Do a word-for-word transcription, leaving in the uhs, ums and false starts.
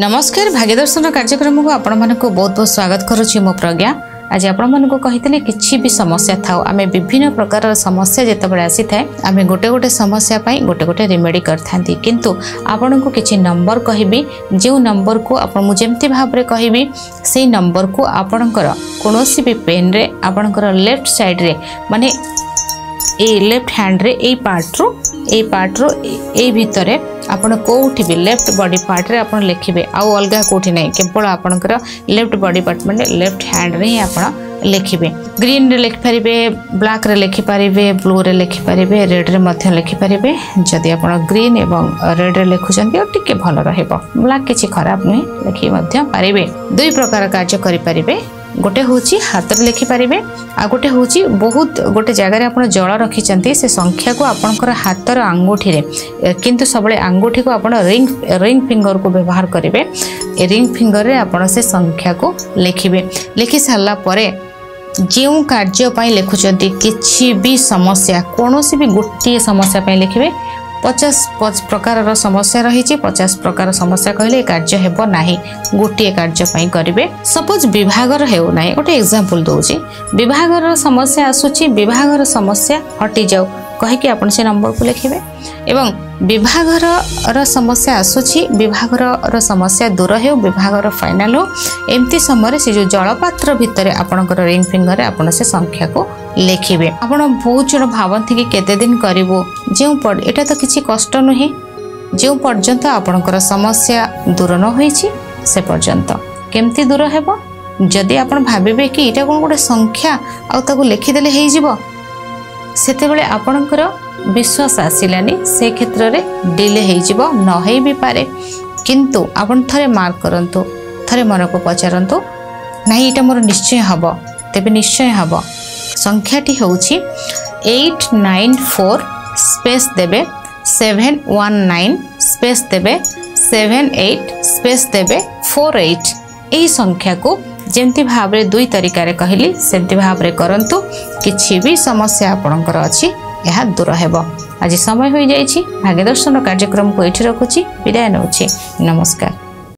नमस्कार भाग्य दर्शन कार्यक्रम को आपण मानक बहुत बहुत स्वागत करुच्ची मो प्रज्ञा। आज आपण मानक कही किसी भी समस्या थाओ आम विभिन्न प्रकार समस्या जिते आसी थाए आम गोटे गोटे समस्या पाई गोटे गोटे रेमेडी करथांती, किंतु आपण को किसी नंबर कहबी जो नंबर को आपन जेमती भाव रे कहबी से नंबर को आपणकर कोनोसी भी पेन रे आपणकर लेफ्ट साइड रे माने ए लेफ्ट हैंड रे ए पार्ट रो ए पार्ट रो ए भितर आपड़ कौटी भी लेफ्ट बॉडी पार्ट रे आपड़ लिखे आउ अलग कौटी ना केवल आपणकर लेफ्ट बॉडी पार्ट माने लेफ्ट हैंड रे ही आपड़ लिखे। ग्रीन रे लिखिपारे, ब्लैक रे लिखिपारे, ब्लू रे लिखिपारे, रेड रे मध्य लिखिपारे। जदि आप ग्रीन एवं रेड रे लिखुचान टी भल रहा, ब्लैक किसी खराब नुहे लिखी पारे। दुई प्रकार कार्य करें, गोटे हूँ हाथ में लिखिपारे आ गोटे हूँ बहुत गोटे जगार आप जल रखिंट से संख्या को आपणकर हाथर आंगूठी रे, किंतु सबले आंगूठी को आप रिंग रिंग फिंगर को व्यवहार करेंगे। रिंग फिंगर रे आप से संख्या को लिखिबे। लिखि सारा पर जो कार्यपाई लिखुंट किसी भी समस्या कौन सी भी गोटे समस्या लिखे पचास प्रकार समस्या रही, पचास प्रकार समस्या कहले कार्य हेब नाही, गोटे कार्यपाई करेंगे। सपोज विभागर होना, गोटे एग्जाम्पल दौर विभागर समस्या आसूची, विभागर समस्या हटि जाऊ कहीकि आप नंबर को लिखे। एवं विभागर र समस्या आसूची, विभागर र समस्या दूर हो, विभागर फाइनाल हो, एमती समय से जो जलपात्र भितर आपणकर रिंग फिंगर आपन से संख्या को लिखे। आपड़ बहुत जन भावती कि केते दिन करू जो एटा तो किसी कष्ट नुहे, जो पर्यंत आपणकर समस्या दूर न होई से पर्यंत केमती दूर हेब। जदि आप भावे कि इटा कौन गोटे संख्या आउ लिखिदेले हो सेतेबेले आपणकर विश्वास आसिलानी, से क्षेत्र में डिले हो नई भी पारे, किंतु आपण थरे मार्क करंतु, थरे मन को पचारंतु नहीं इटा मोर निश्चय हब, तेबे निश्चय हब। संख्याटी होउछि एट नाइन फोर स्पेस देबे सेवेन वन नाइन स्पेस देबे सेवेन एट स्पेस देबे फोर एट। यही संख्या को जेमती भाव रे दुई तरीका कहली सेमती भाव रे करंतु, किछि भी समस्या आपणकर अछि यह दूर हेब। आज समय हो जाइछि, भाग्य दर्शन कार्यक्रम को एठी रखुछि, विदाय नउछि, नमस्कार।